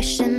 wishing